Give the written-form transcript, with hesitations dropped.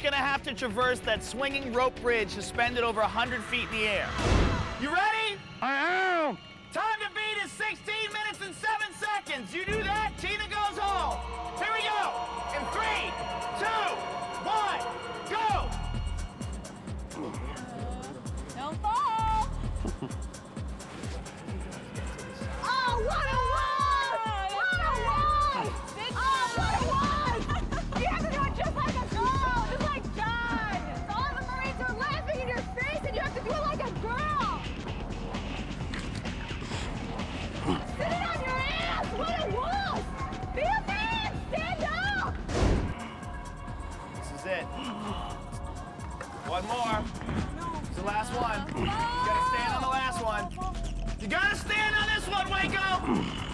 each gonna have to traverse that swinging rope bridge suspended over 100 feet in the air. You ready? I am. Time to beat is 16 minutes and 7 seconds. You do that, Tina goes home. Here we go. In 3, 2, 1, go. Don't fall. Oh, what a one more. It's the last one. You gotta stand on the last one. You gotta stand on this one, Waco!